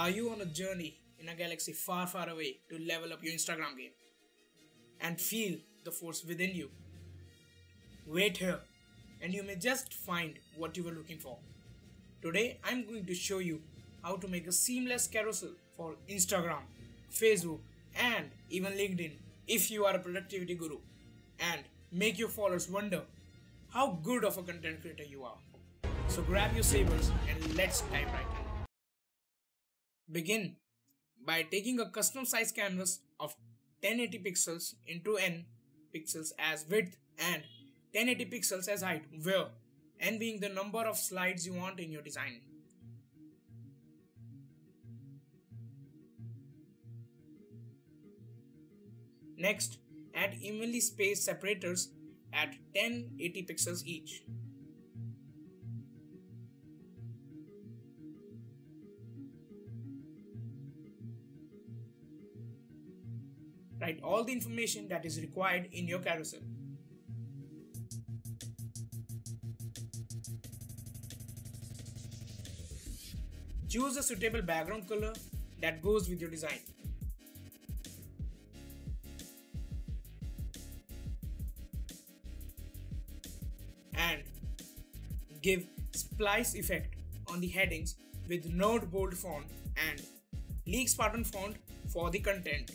Are you on a journey in a galaxy far, far away to level up your Instagram game and feel the force within you? Wait here and you may just find what you were looking for. Today I'm going to show you how to make a seamless carousel for Instagram, Facebook and even LinkedIn if you are a productivity guru, and make your followers wonder how good of a content creator you are. So grab your sabers and let's dive right in. Begin by taking a custom size canvas of 1080 pixels into n pixels as width and 1080 pixels as height, where n being the number of slides you want in your design. Next, add evenly spaced separators at 1080 pixels each. Write all the information that is required in your carousel. Choose a suitable background color that goes with your design. And give splice effect on the headings with Node Bold Font and League Spartan font for the content.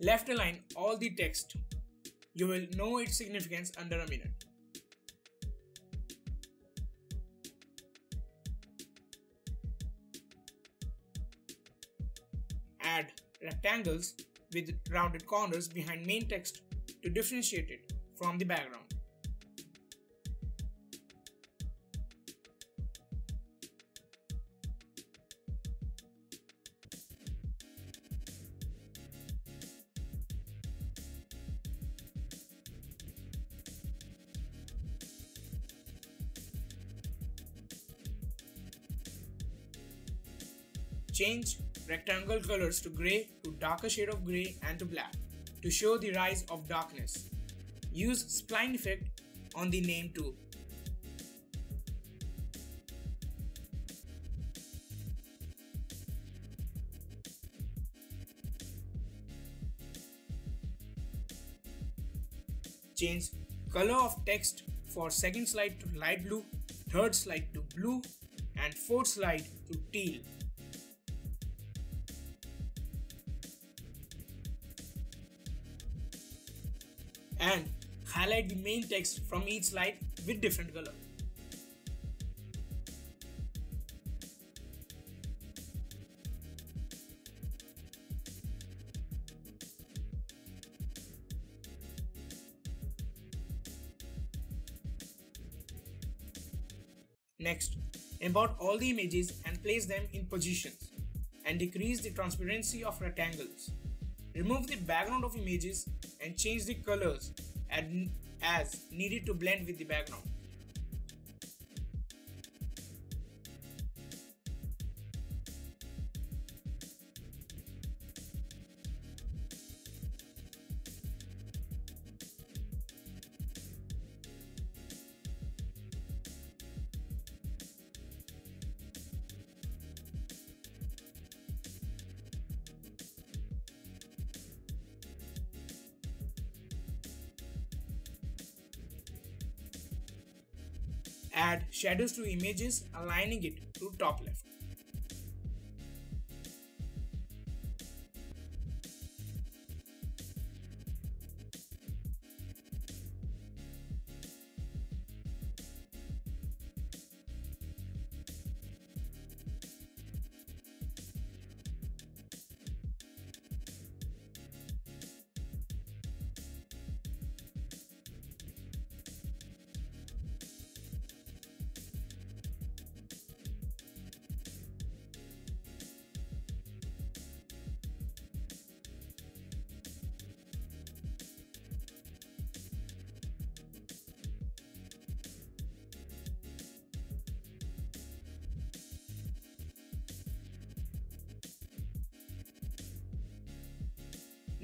Left align all the text. You will know its significance under a minute. Add rectangles with rounded corners behind main text to differentiate it from the background. Change rectangle colors to grey, to darker shade of grey and to black to show the rise of darkness. Use spline effect on the name too. Change color of text for second slide to light blue, third slide to blue and fourth slide to teal. And highlight the main text from each slide with different color. Next, import all the images and place them in positions and decrease the transparency of rectangles. Remove the background of images and change the colors as needed to blend with the background. Add shadows to images, aligning it to top left.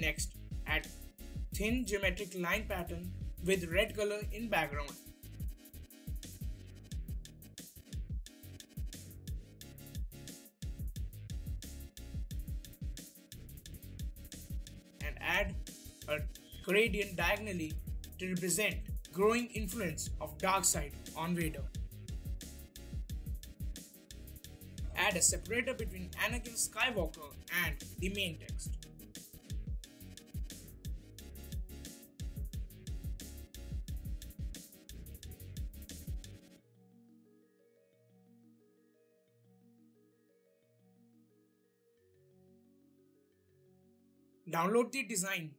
Next, add thin geometric line pattern with red color in background. And add a gradient diagonally to represent growing influence of Darkseid on Vader. Add a separator between Anakin Skywalker and the main text. Download the design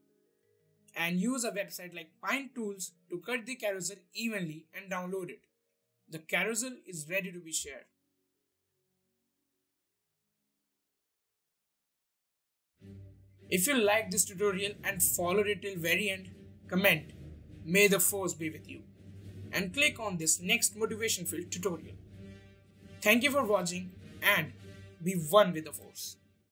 and use a website like Pine Tools to cut the carousel evenly and download it. The carousel is ready to be shared. If you like this tutorial and followed it till very end, comment, "May the Force be with you," and click on this next motivation filled tutorial. Thank you for watching and be one with the Force.